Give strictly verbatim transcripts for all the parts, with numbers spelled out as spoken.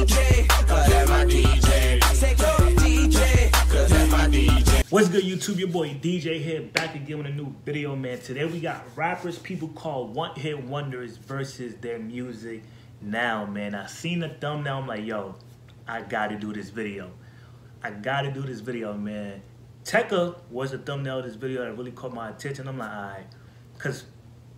D J, cause that's my D J. I said, go D J, cause that's my D J. What's good, YouTube? Your boy D J here, back again with a new video, man. Today we got rappers people call one-hit wonders versus their music now, man. I seen the thumbnail, I'm like, yo, I gotta do this video. I gotta do this video, man. Tecca was the thumbnail of this video that really caught my attention. I'm like, all right. Because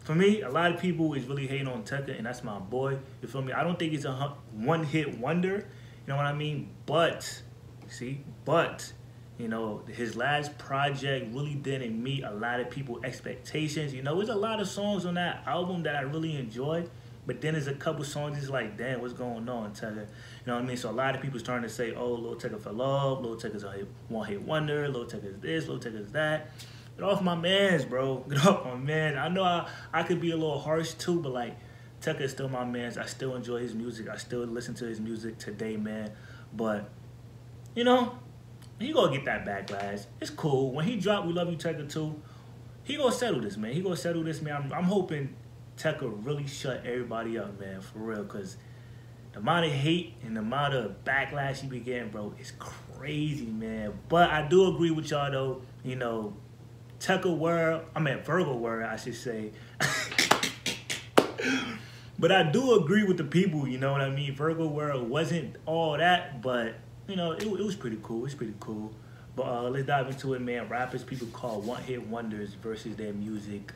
for me, a lot of people is really hating on Tecca, and that's my boy. You feel me? I don't think he's a one-hit wonder. You know what I mean? But, see, but, you know, his last project really didn't meet a lot of people's expectations. You know, there's a lot of songs on that album that I really enjoy. But then there's a couple songs just like, damn, what's going on, Tecca? You know what I mean? So a lot of people starting to say, oh, Lil Tecca fell off, Lil Tecca's a one-hit wonder, Lil Tecca's this, Lil Tecca's that. Get off my mans, bro. Get off my man. I know I, I could be a little harsh too, but like, Tecca is still my mans. I still enjoy his music. I still listen to his music today, man. But, you know, he gonna get that backlash. It's cool. When he dropped We Love You, Tecca two, he gonna settle this, man. He gonna settle this, man. I'm, I'm hoping Tecca really shut everybody up, man, for real, because the amount of hate and the amount of backlash he be getting, bro, is crazy, man. But I do agree with y'all, though, you know, Tecca World, I mean, Virgo World, I should say. But I do agree with the people, you know what I mean? Virgo World wasn't all that, but, you know, it, it was pretty cool. It's pretty cool. But uh, let's dive into it, man. Rappers people call one-hit wonders versus their music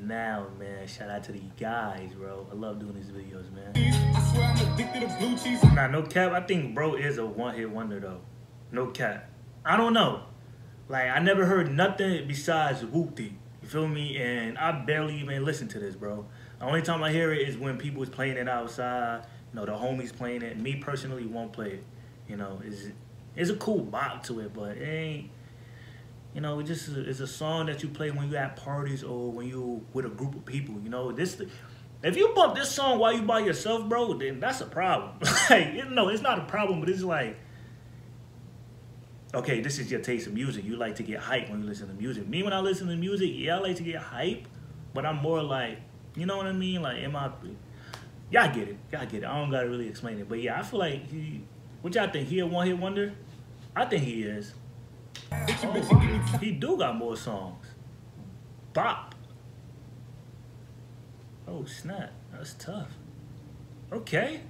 now, man. Shout out to the guys, bro. I love doing these videos, man. I swear I'm addicted to blue cheese. Nah, no cap. I think bro is a one-hit wonder, though. No cap. I don't know. Like, I never heard nothing besides whoopty. You feel me? And I barely even listen to this, bro. The only time I hear it is when people is playing it outside. You know, the homies playing it. Me personally won't play it. You know, it's, it's a cool bop to it, but it ain't. You know, it just is a song that you play when you at parties or when you with a group of people. You know, this if you bump this song while you by yourself, bro, then that's a problem. Like, you know, it's not a problem, but it's like, okay, this is your taste of music. You like to get hype when you listen to music. Me, when I listen to music, yeah, I like to get hype, but I'm more like, you know what I mean? Like, am I? Y'all get it. Y'all get it. I don't gotta really explain it, but yeah, I feel like he. What y'all think? He a one hit wonder? I think he is. Oh, he do got more songs. Bop. Oh snap, that's tough. Okay.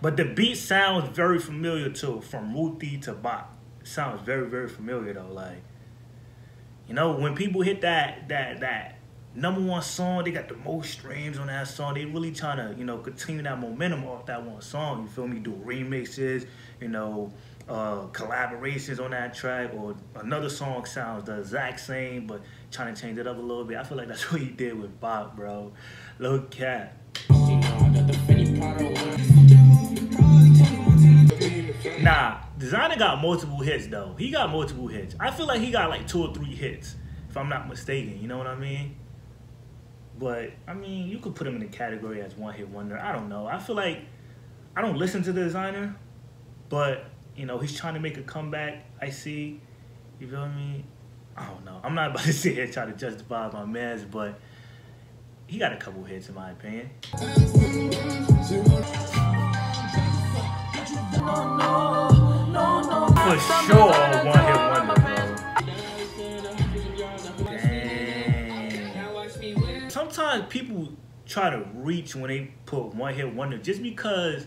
But the beat sounds very familiar too, from Ruthie to Bop. It sounds very, very familiar though. Like, you know, when people hit that that that number one song, they got the most streams on that song. They really trying to, you know, continue that momentum off that one song. You feel me? Do remixes, you know. Uh, collaborations on that track, or another song sounds the exact same but trying to change it up a little bit. I feel like that's what he did with Bop, bro. Look at. Nah, Designer got multiple hits though. He got multiple hits. I feel like he got like two or three hits, if I'm not mistaken. You know what I mean? But I mean, you could put him in the category as one hit wonder. I don't know. I feel like I don't listen to the Designer, but you know, he's trying to make a comeback, I see. You feel me? I don't know. I'm not about to sit here and try to justify my man's, but he got a couple hits in my opinion. For sure, one hit wonder, bro. Dang. Sometimes people try to reach when they put one hit wonder just because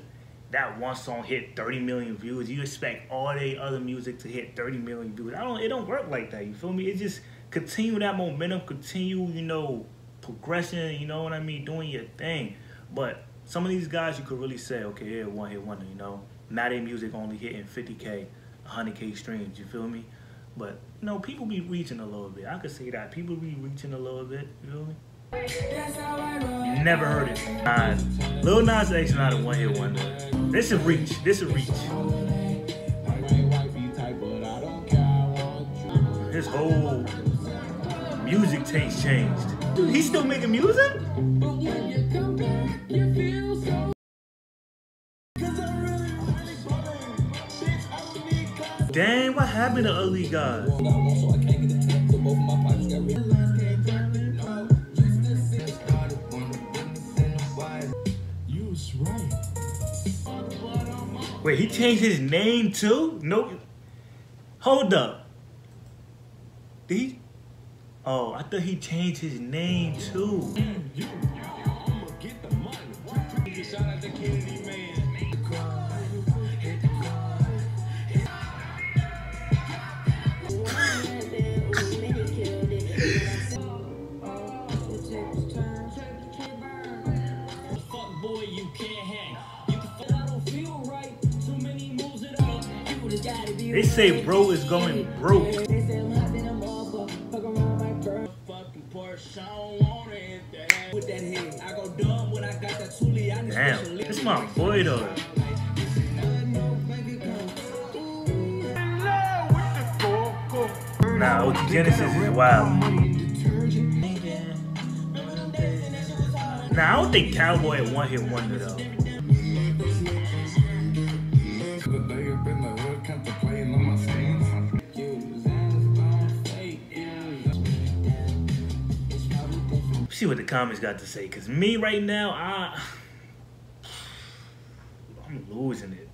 that one song hit thirty million views. You expect all the other music to hit thirty million views. I don't. It don't work like that. You feel me? It just continue that momentum, continue, you know, progression. You know what I mean? Doing your thing. But some of these guys, you could really say, okay, yeah, one hit wonder. You know, not their music only hitting fifty K, one hundred K streams. You feel me? But you know, people be reaching a little bit. I could say that people be reaching a little bit. You feel me? Never heard it. Nah, Lil Nas X not a one hit wonder. This is reach. This is reach. His whole music taste changed. Dude, he's still making music? Dang, what happened to Ugly God? Right. Wait, he changed his name too? Nope. Hold up. Did he? Oh, I thought he changed his name too. They say bro is going broke. Damn, that's my boy though. Nah, O T Genesis is wild. Nah, I don't think Cowboy is one hit wonder though. See what the comments got to say, cause me right now, I I'm losing it.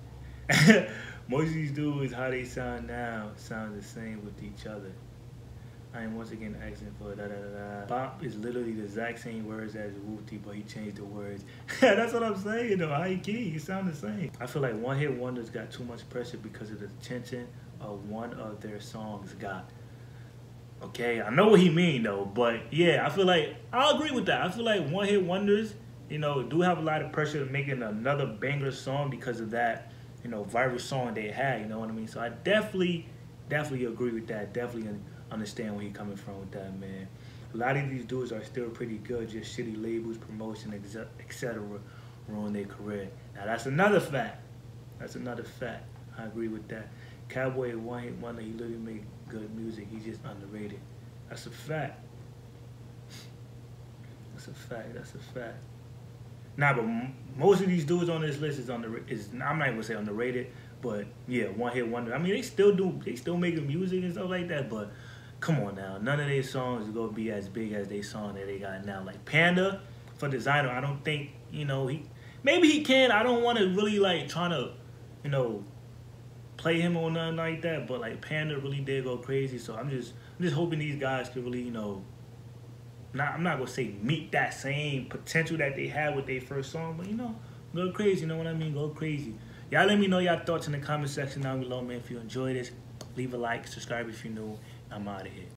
Most of these dudes, how they sound now, sound the same with each other. I am once again asking for da da da da. Bop is literally the exact same words as whoopty, but he changed the words. That's what I'm saying though. High key, you sound the same. I feel like one hit wonders got too much pressure because of the attention of one of their songs got. Okay, I know what he mean though, but yeah, I feel like I agree with that. I feel like one hit wonders, you know, do have a lot of pressure of making another banger song because of that, you know, viral song they had. You know what I mean? So I definitely, definitely agree with that. Definitely understand where he coming from with that, man. A lot of these dudes are still pretty good, just shitty labels, promotion, et cetera, ruin their career. Now that's another fact. That's another fact. I agree with that. Cowboy one hit wonder, he literally make good music, he's just underrated. That's a fact. That's a fact, that's a fact. Nah, but m most of these dudes on this list is under is I'm not even gonna say underrated, but yeah, one hit wonder. I mean they still do they still making music and stuff like that, but come on now, none of their songs is gonna be as big as they song that they got now. Like Panda for Designer, I don't think, you know, he maybe he can. I don't wanna really like trying to, you know, play him or nothing like that, but like Panda really did go crazy. So I'm just, I'm just hoping these guys could really, you know, not I'm not gonna say meet that same potential that they had with their first song, but you know, go crazy. You know what I mean? Go crazy. Y'all let me know y'all thoughts in the comment section down below, man. If you enjoyed this, leave a like, subscribe if you're new. I'm out of here.